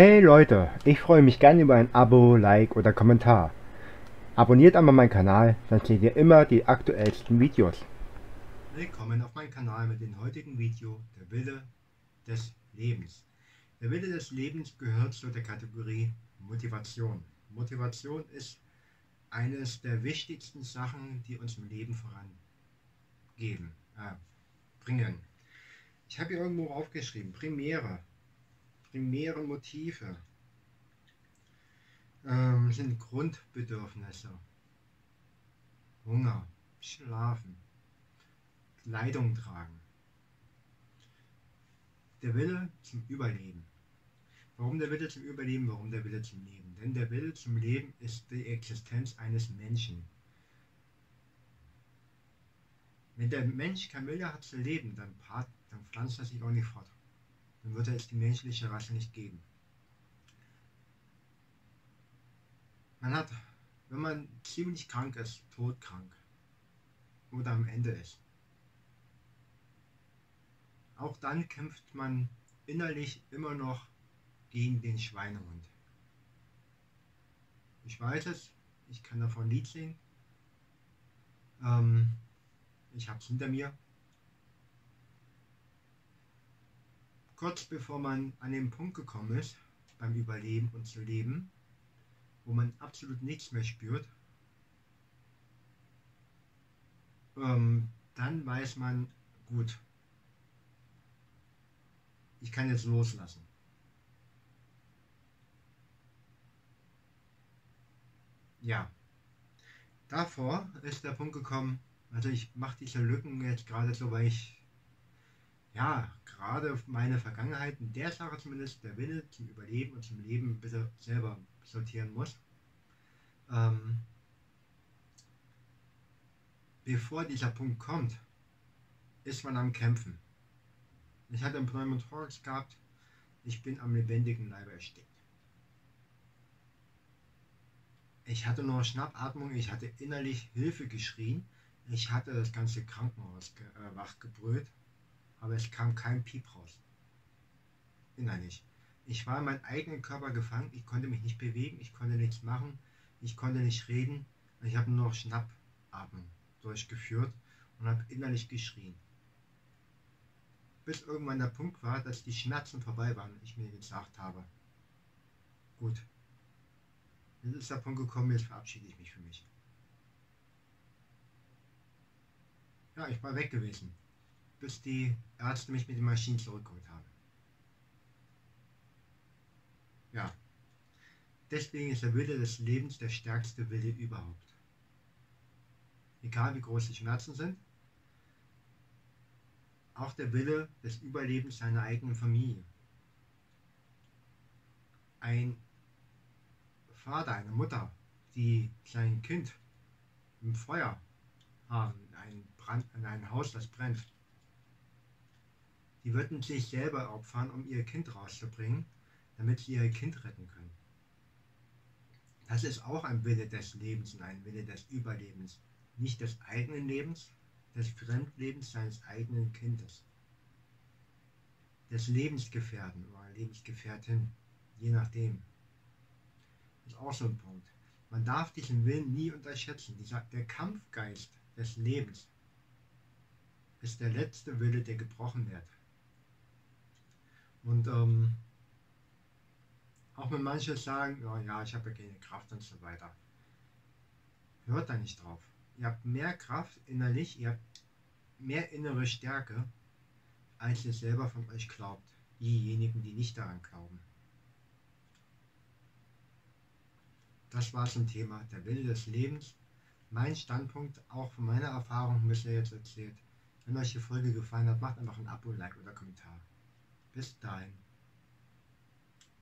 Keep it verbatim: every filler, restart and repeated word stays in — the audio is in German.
Hey Leute, ich freue mich gerne über ein Abo, Like oder Kommentar. Abonniert einmal meinen Kanal, dann seht ihr immer die aktuellsten Videos. Willkommen auf meinem Kanal mit dem heutigen Video, der Wille des Lebens. Der Wille des Lebens gehört zu der Kategorie Motivation. Motivation ist eines der wichtigsten Sachen, die uns im Leben vorangeben, äh, bringen. Ich habe hier irgendwo aufgeschrieben, Primäre. Primäre Motive ähm, sind Grundbedürfnisse, Hunger, Schlafen, Kleidung tragen, der Wille zum Überleben. Warum der Wille zum Überleben, warum der Wille zum Leben? Denn der Wille zum Leben ist die Existenz eines Menschen. Wenn der Mensch keinen Wille hat zu leben, dann, part, dann pflanzt er sich auch nicht fort. Dann würde es die menschliche Rasse nicht geben. Man hat, wenn man ziemlich krank ist, todkrank oder am Ende ist, auch dann kämpft man innerlich immer noch gegen den Schweinehund. Ich weiß es, ich kann davon ein Lied singen. Ähm, ich habe es hinter mir. Kurz bevor man an den Punkt gekommen ist, beim Überleben und zu leben, wo man absolut nichts mehr spürt, ähm, dann weiß man, gut, ich kann jetzt loslassen. Ja, davor ist der Punkt gekommen, also ich mache diese Lücken jetzt gerade so, weil ich ja, gerade meine Vergangenheit, in der Sache zumindest, der Wille zum Überleben und zum Leben ein bisschen selber sortieren muss. Ähm, bevor dieser Punkt kommt, ist man am Kämpfen. Ich hatte einen Pneumothorax gehabt, ich bin am lebendigen Leibe erstickt. Ich hatte nur Schnappatmung, ich hatte innerlich Hilfe geschrien, ich hatte das ganze Krankenhaus ge äh, wachgebrüllt. Aber es kam kein Piep raus. Nein, nicht. Ich war in meinem eigenen Körper gefangen, ich konnte mich nicht bewegen, ich konnte nichts machen, ich konnte nicht reden. Ich habe nur noch Schnappatmung durchgeführt und habe innerlich geschrien. Bis irgendwann der Punkt war, dass die Schmerzen vorbei waren und ich mir gesagt habe, gut, jetzt ist der Punkt gekommen, jetzt verabschiede ich mich für mich. Ja, ich war weg gewesen, bis die Ärzte mich mit den Maschinen zurückgeholt haben. Ja, deswegen ist der Wille des Lebens der stärkste Wille überhaupt. Egal wie groß die Schmerzen sind, auch der Wille des Überlebens seiner eigenen Familie. Ein Vater, eine Mutter, die sein Kind im Feuer haben, einen Brand, in einem Haus, das brennt, die würden sich selber opfern, um ihr Kind rauszubringen, damit sie ihr Kind retten können. Das ist auch ein Wille des Lebens und ein Wille des Überlebens. Nicht des eigenen Lebens, des Fremdlebens seines eigenen Kindes. Des Lebensgefährten oder Lebensgefährtin, je nachdem. Das ist auch so ein Punkt. Man darf diesen Willen nie unterschätzen. Dieser, der Kampfgeist des Lebens ist der letzte Wille, der gebrochen wird. Und ähm, auch wenn manche sagen, oh ja, ich habe ja keine Kraft und so weiter. Hört da nicht drauf. Ihr habt mehr Kraft innerlich, ihr habt mehr innere Stärke, als ihr selber von euch glaubt. Diejenigen, die nicht daran glauben. Das war zum Thema der Wille des Lebens. Mein Standpunkt, auch von meiner Erfahrung, müsst ihr jetzt erzählt. Wenn euch die Folge gefallen hat, macht einfach ein Abo, Like oder Kommentar. Bis dahin.